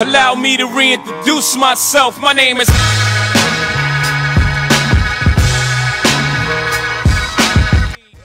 Allow me to reintroduce myself. My name is